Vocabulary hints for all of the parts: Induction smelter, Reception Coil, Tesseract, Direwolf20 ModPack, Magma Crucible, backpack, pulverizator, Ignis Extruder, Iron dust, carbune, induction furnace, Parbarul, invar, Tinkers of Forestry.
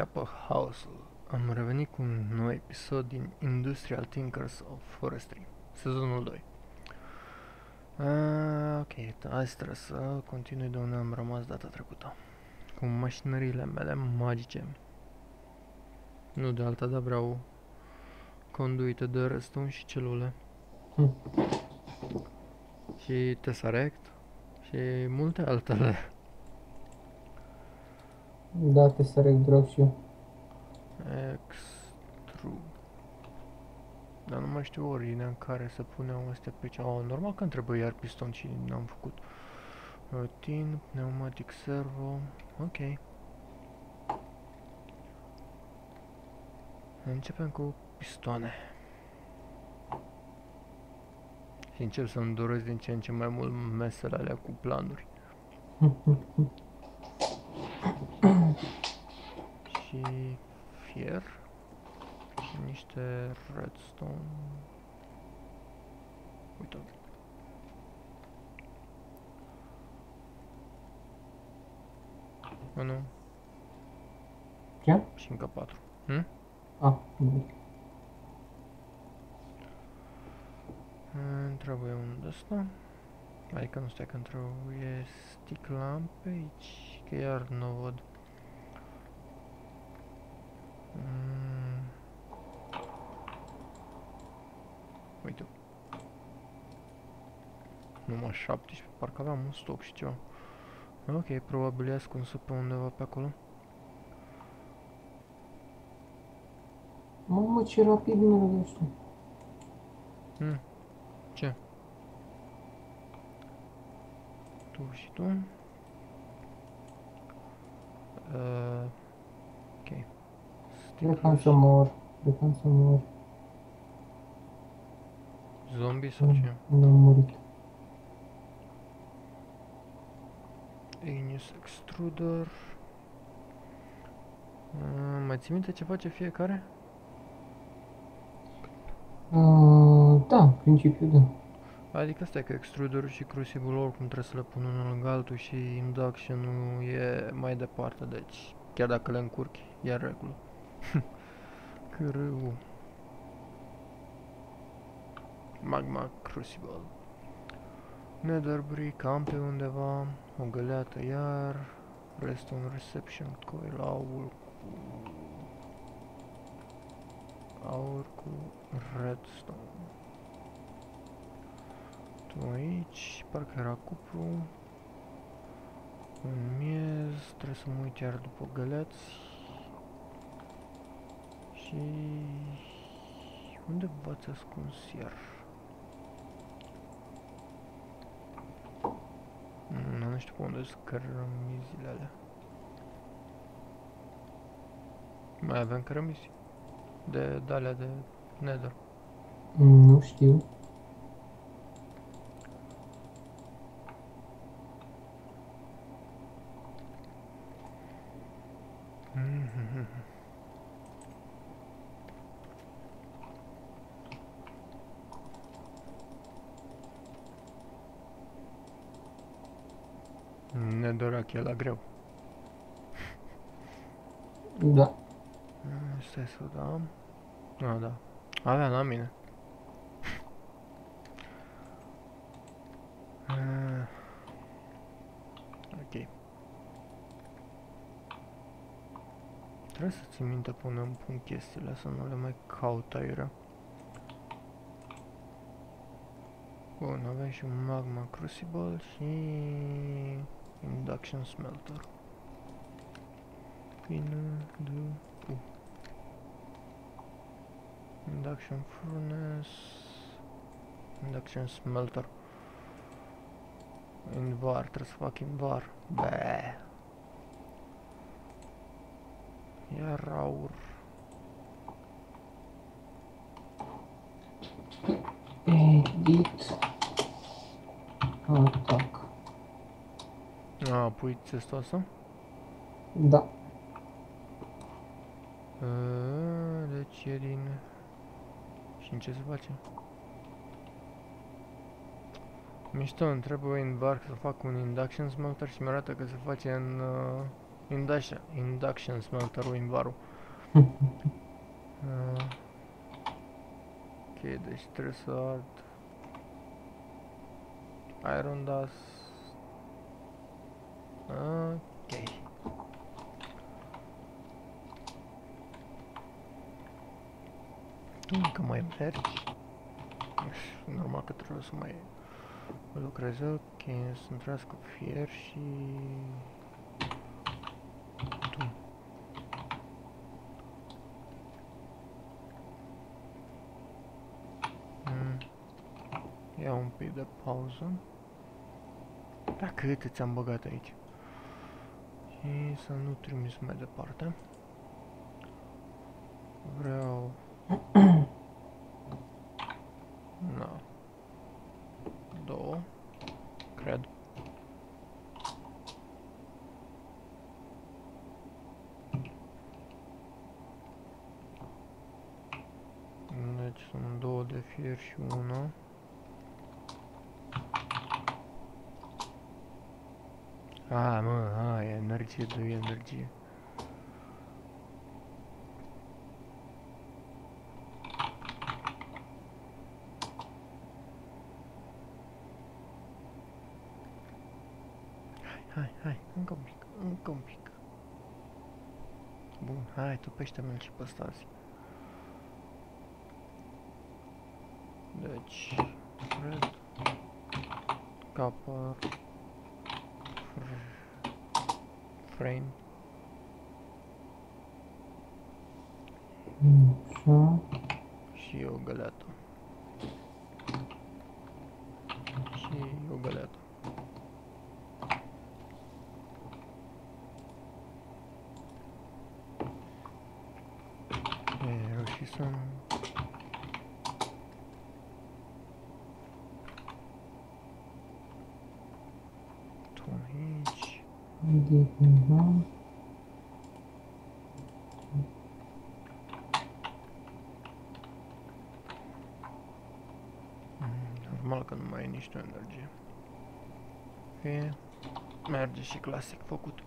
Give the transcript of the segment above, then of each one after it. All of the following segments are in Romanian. Înceapă haosul. Am revenit cu un nou episod din Industrial Tinkers of Forestry, sezonul 2. Ok, azi trebuie să continui de unde am rămas data trecută, cu mașinăriile mele magice. Nu de alta, dar vreau conduite de redstone și celule. Și Tesseract și multe altele. Da, Tesseract vreau și eu. Extruder. Dar nu mai știu ordinea în care se puneau astea pe cea. Normal că-mi trebuie iar piston și n-am făcut. Tin, pneumatic servo. Ok. Începem cu pistoane. Și încep să-mi doresc din ce în ce mai mult mesele alea cu planuri. Și fier și niște redstone. Uite. Unu. Ce? Și încă 4. Hm? Ah, îmi trebuie unul de ăsta. Adică nu stai că îmi trebuie stick lamp aici, că iar nu văd. Uite. Numai 17, parcă aveam un stoc și ceva. Ok, probabil e ascunsă pe undeva pe acolo. Mamă, ce rapid merg ăștia. Ce? Tu și tu. Ok. Plecam să mor, plecam să mor. Zombie sau ce? Nu am murit. Ignis Extruder. Mai ții minte ce face fiecare? Da, principiul da. Adică stai că Extruderul și Crucible oricum trebuie să le pun unul lângă altul și Induction-ul e mai departe, deci chiar dacă le încurci, e în regulă. Că rău. Magma Crucible. Netherbrick am pe undeva, o găleată iar, restul un Reception Coil, aur cu redstone. Tu aici, parcă era cupru, un miez, trebuie să mă uit iar după găleați. Și unde v-ați ascuns iar? Nu știu pe unde sunt cărămizile alea. Mai avem cărămizi? De alea de nether. Nu știu. Nedorac e la greu. Da. Stai să o dau. A, da. Avea la mine. Ok. Trebuie să țin minte până îmi pun chestiile, să nu le mai caut aiurea. Bun, avem și un Magma Crucible și Induction smelter. Induction furnace. Induction smelter. Invar, trebuie să fac invar. Bă. Iar aur. Edit. Atac. A, pui țestul asta? Da. Deci e din... Și în ce se face? Mișto, îmi trebuie în barc să fac un induction smelter și mi arată că se face în Induction smelter-ul, invar-ul. Ok, deci trebuie să ard Iron dust. Ok. Încă mai mergi. Normal că trebuie să mai lucrez. Ok, sunt tras cu fier și... Ia un pic de pauză. Dar câte ți-am băgat aici? Și să nu trimis mai departe. Vreau... No. 2. Cred. Deci sunt 2 de fier și 1. A, mă, e energie, dă-i energie. Hai, încă un pic. Bun, hai, topește-mi și pe ăsta azi. Deci, red, copper, frame. Și o găleată. Normal că nu mai e nicio energie. E, merge și clasic făcut.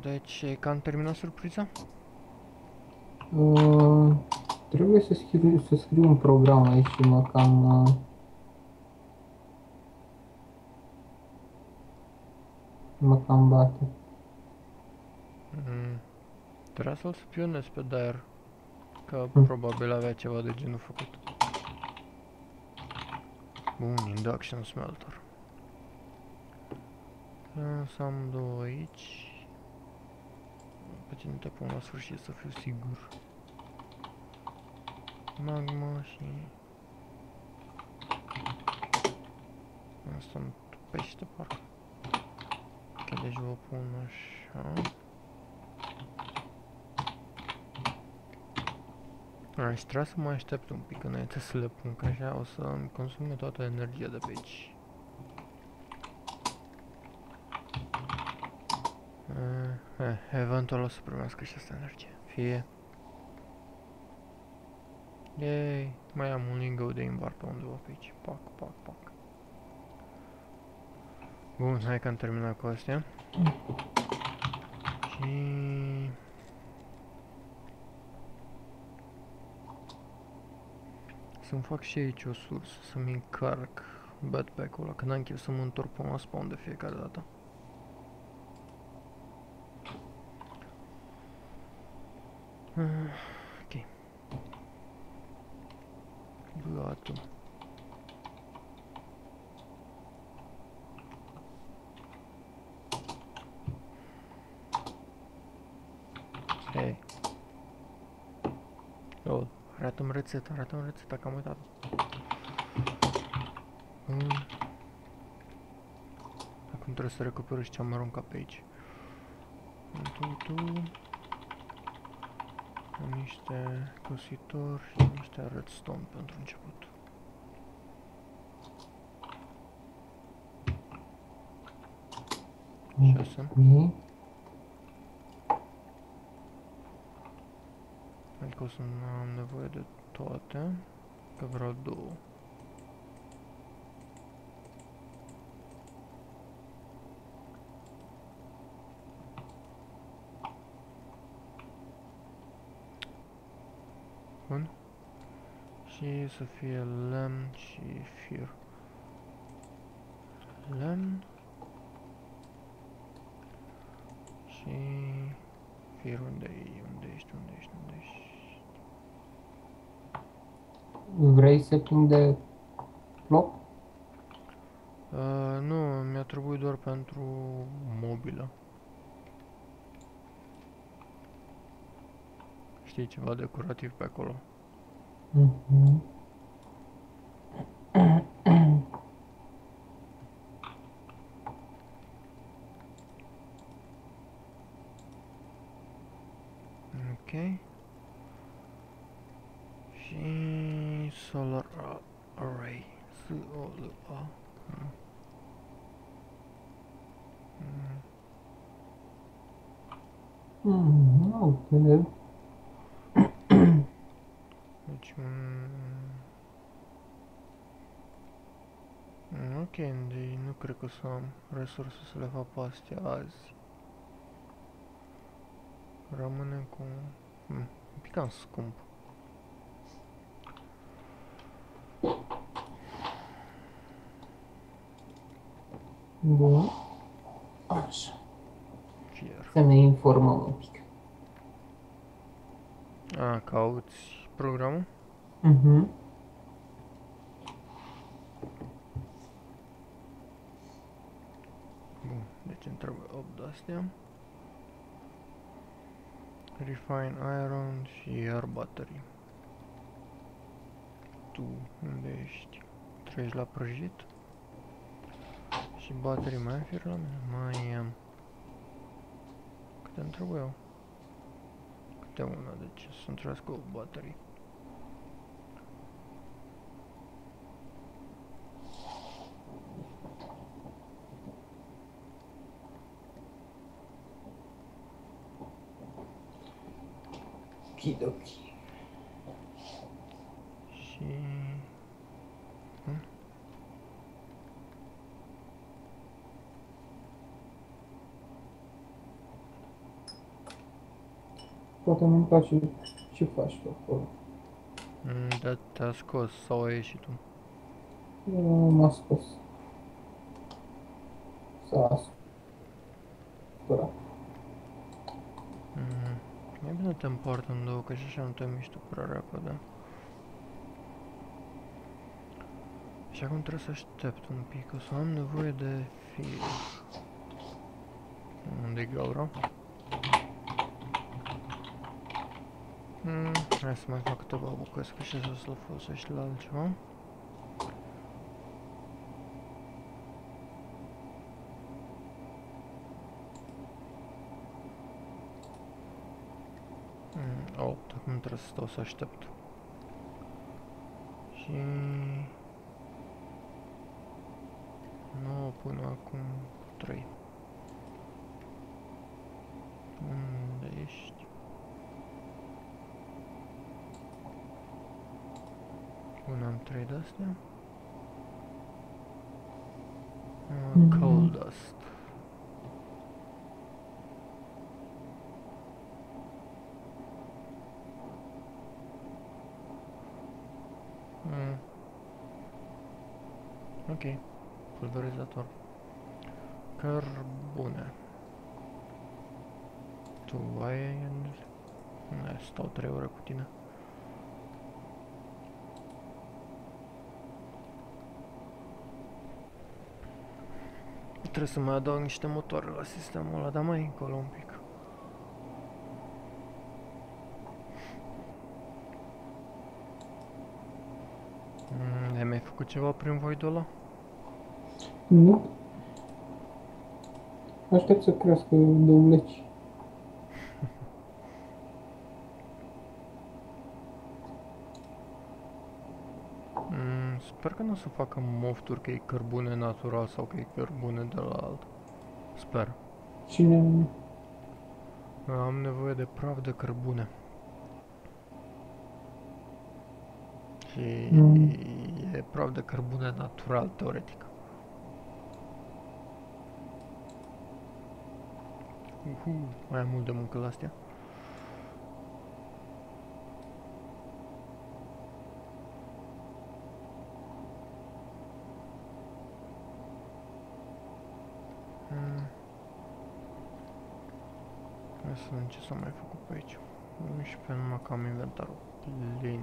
Deci, că am terminat surpriza? Trebuie să scriu un program aici și mă cam... mă cam bate. Trebuia să-l spionez pe Dire, că probabil avea ceva de genul făcut. Bun, induction smelter. Să am 2 aici. Pe tine te pun la sfârșit să fiu sigur. Magma și... asta îmi tupește parcă. Deci vă pun așa. Aș trebui să mai aștept un pic înainte să le pun, că așa o să îmi consume toată energia de pe aici. Eventual o să primească și asta energie. Fie. Yay! Mai am un lingo de invar pe undeva pe aici. Pac. Bun, hai că am terminat cu astea. Și... să-mi fac și aici o sursă, să-mi încarc backpack-ul ăla, că n-am chef să mă întorc până la spawn de fiecare dată. Ok. Gata. Hei. Oh, arată-mi rețeta, că am uitat. Acum trebuie să recuperez ce-am aruncat pe aici. Niște cositori și niște redstone pentru început. Și asta. Adică o să am nevoie de toate, că vreau 2. bun. Și să fie lemn și fir. Lemn. Și fir, unde ești? Vrei să prinde plop? Nu, mi-a trebuit doar pentru mobilă. Știi, ceva decorativ pe acolo. Ok. Și solar array. SOLA. Ok. Deci ok, deci nu cred că o să am resurse să le fac pe astea azi. Rămâne cu... un pic cam scump. Bun. Așa. Fier. Să ne informăm un pic. A, cauți programul? Mhm. Bun, deci îmi trebuie 8 de-astea. Refine iron și iar battery. Tu, unde ești? Treci la prăjit. Și battery mai am fir la mine? Mai am. Câte îmi trebuie eu? Câte una, deci să-mi trească o battery. Okidoki. Și... Poate nu-mi place ce faci tu acolo. Da, te-a scos sau ai ieșit tu? M-a scos. S-a scurat. E bine te împart în două, că și așa nu te miști tu prea repede. Și acum trebuie să aștept un pic, o să am nevoie de fir. Unde-i gaura? Hai să mai fac câteva bucăți, că și așa o să-l folosești la altceva. Acum trebuie să stau să aștept. Și... nu până acum 3. Unde ești? Până am 3 de-astea. Coal dust. Ok, pulverizator. Carbune. Tu ai... stau 3 ore cu tine. Trebuie să mai adaug niște motoare la sistemul ăla, dar mai încolo un pic. Ai mai făcut ceva prin voidul ăla? Nu. Aștept să crească douăleci. Sper că nu o să facă mofturi că e cărbune natural sau că e cărbune de la alt. Sper. Cine? Am nevoie de praf de cărbune. Și e praf de cărbune natural, teoretic. Mai am mult de muncă la astea. Ia să vedem ce s-a mai făcut pe aici. 11, numai că am inventarul plin.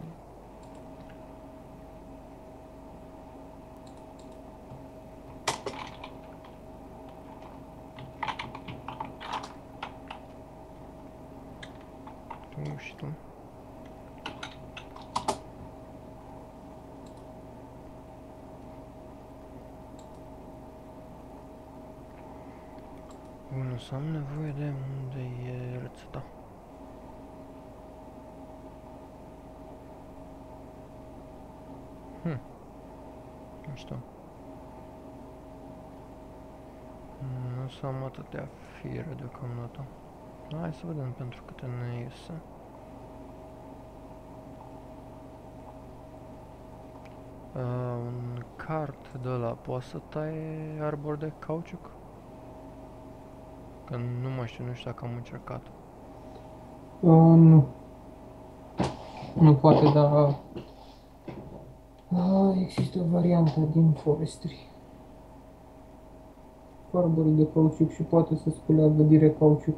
Nu știu. Bun, o să am nevoie de unde e rețeta. Nu știu. Nu o să am atâtea fire deocamdată. Hai să vedem pentru câte ne iese. Un cart de la poate să taie arbor de cauciuc? Că nu mai știu, nu știu dacă am încercat. Nu. Nu poate, dar... există o variantă din Forestry. Parbarul de cauciuc și poate să sculeagă direct cauciuc.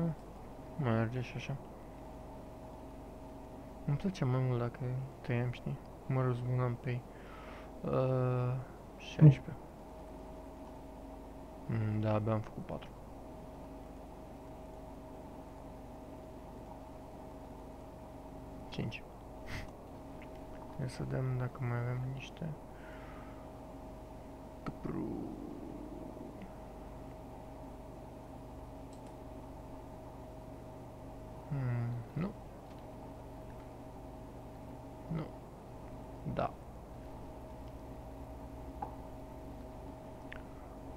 Mai merge și așa. Îmi place mai mult dacă tăiam, știi? Mă răzbunam pe ei. 16. Da, abia am făcut 4. Ia să vedem dacă mai avem niște... Nu. Nu. Da.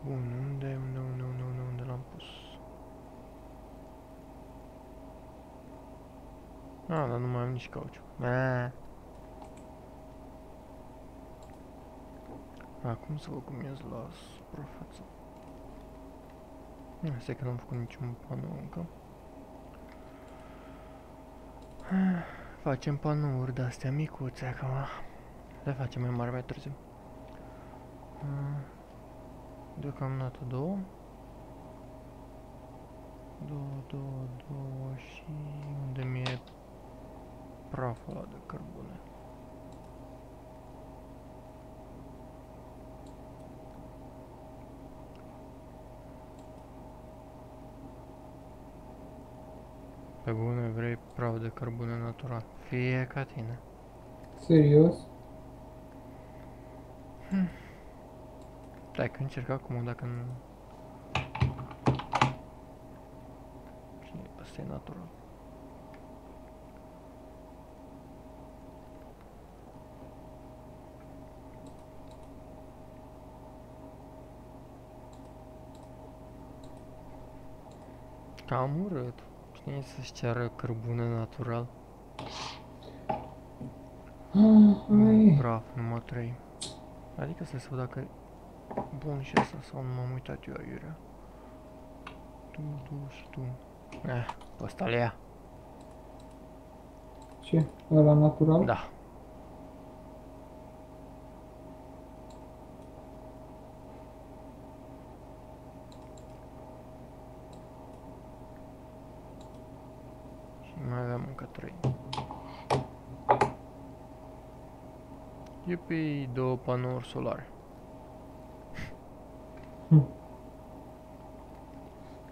Bun, unde l-am pus? Ah, dar nu mai am nici cauciuc. Acum să vă cumez la suprafață. Asta e că n-am făcut niciun panou încă. Facem panouri de-astea micuțe acum. Le facem mai mari mai târziu. Deocamdată 2. 2 și unde mi-e praful ăla de cărbune. Pe bune, vrei praf de cărbune natural. Fie ca tine. Serios? Stai că încerc acum, dacă nu... Asta e natural. Cam urât. Cine să-și ceară cărbune natural? Praf, numai 3. Adică să se văd dacă... Bun și asta sau nu m-am uitat eu aiurea. Tu. Pe ăsta le ia. Ce? Ăla natural? Da. Mai aveam încă 3. Iupii, 2 panouri solare.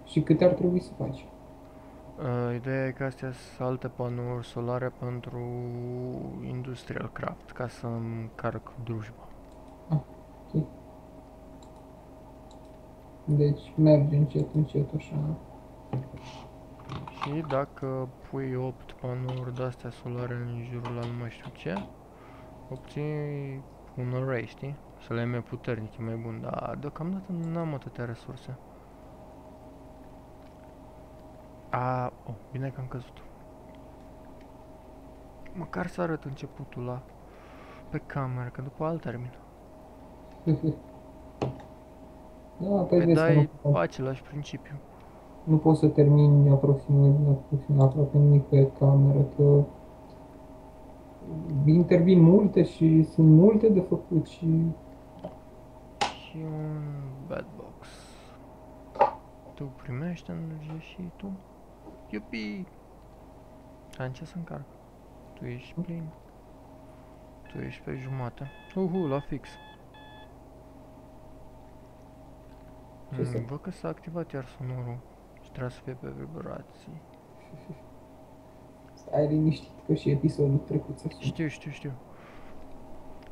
Și câte ar trebui să faci? Ideea e că astea sunt alte panouri solare pentru industrial craft, ca să-mi carc drujba. Ok. Deci merge încet, încet, așa. Și dacă pui 8 panouri de-astea solare în jurul la nu mai știu ce, obții un array, știi? Să le ai mai puternic, e mai bun, dar deocamdată n-am atâtea resurse. Bine că am căzut. Măcar să arăt începutul la... pe cameră, că după alt termin. Păi dai același principiu. Nu pot să termin aproape nimic pe cameră, că intervin multe și sunt multe de făcut și... Și un bad box. Tu primești energie și tu. Iubi! Dar în ce să încarc? Tu ești plin. Tu ești pe jumate. Uhu, la fix. Văd că s-a activat iar sonorul. Și trebuie să fie pe vibrații. Stai liniștit că și episodul trecut să fie. Știu, știu, știu.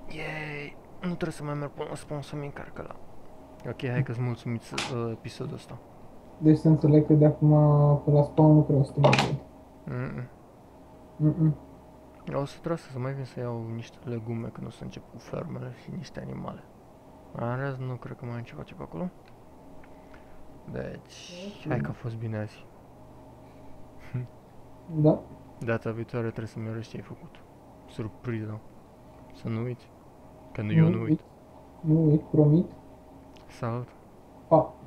Yeeey! Nu trebuie să mai merg până la spawn să-mi încarc ăla. Ok, hai că-ți mulțumiți episodul ăsta. Deci să înțeleg că de acum până la spawn nu vreau să te mai văd. O să trebuie să mai vin să iau niște legume când o să încep cu fermele și niște animale. În rest nu cred că mai am ceva pe acolo. Deci, hai că a fost bine azi. Da. Data viitoare trebuie să-mi arăți ce ai făcut. Surpriză. Să nu uiți. Că nu, eu nu uit. Nu uit, promit. Salut. Pa.